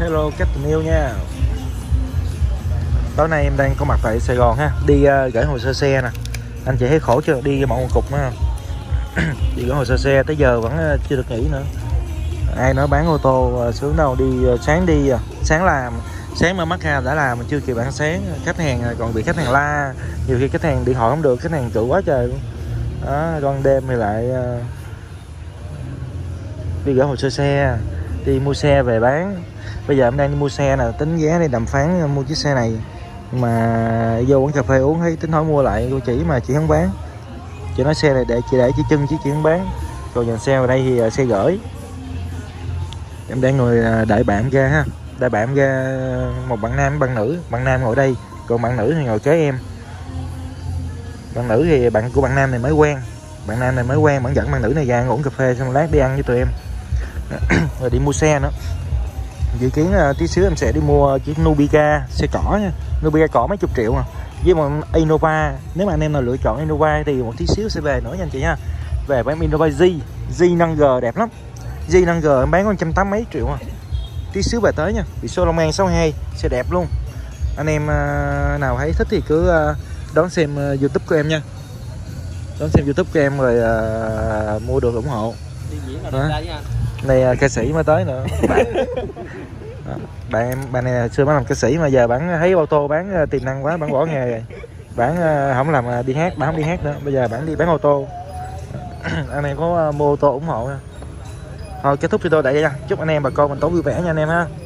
Hello các tình yêu nha. Tối nay em đang có mặt tại Sài Gòn ha, đi gửi hồ sơ xe nè. Anh chị thấy khổ chưa, đi bỏ một cục nữa. Đi gửi hồ sơ xe tới giờ vẫn chưa được nghỉ nữa. Ai nói bán ô tô sướng đâu, đi sáng làm, sáng mà mắc ra đã làm chưa kịp ăn sáng, khách hàng còn bị khách hàng la, nhiều khi khách hàng điện thoại không được, khách hàng chửi quá trời luôn. Đó, con đêm thì lại đi gửi hồ sơ xe, đi mua xe về bán. Bây giờ em đang đi mua xe nè, tính giá đi đàm phán mua chiếc xe này. Mà vô quán cà phê uống thấy tính hỏi mua lại cô chỉ mà chị không bán. Chị nói xe này để chị để chỉ chân chứ chị không bán. Còn dàn xe vào đây thì xe gửi. Em đang ngồi đợi bạn ra ha. Đợi bạn ra, một bạn nam một bạn nữ. Bạn nam ngồi đây, còn bạn nữ thì ngồi kế em. Bạn nữ thì bạn của bạn nam này mới quen. Bạn nam này mới quen, bạn dẫn bạn nữ này ra ngồi uống cà phê xong lát đi ăn với tụi em. Rồi đi mua xe nữa. Dự kiến tí xíu em sẽ đi mua chiếc Nubira xe cỏ nha. Nubira cỏ mấy chục triệu mà. Với một Innova, nếu mà anh em nào lựa chọn Innova thì một tí xíu sẽ về nữa nha anh chị nha. Về với em Innova Z5G đẹp lắm. Z5G em bán có 180 mấy triệu à. Tí xíu về tới nha. Bị số Long An 62 xe đẹp luôn. Anh em nào thấy thích thì cứ đón xem YouTube của em nha. Đón xem YouTube của em rồi mua được ủng hộ. Đi diễn là được ra nha. Này ca sĩ mới tới nữa. Bạn em, bạn này xưa bán làm ca sĩ mà giờ bạn thấy ô tô bán tiềm năng quá, bạn bỏ nghề rồi. Bạn không làm đi hát, bạn không đi hát nữa. Bây giờ bạn đi bán ô tô. Anh em có mua ô tô ủng hộ nha. Thôi kết thúc video tại đây nha. Chúc anh em bà con mình tối vui vẻ nha anh em ha.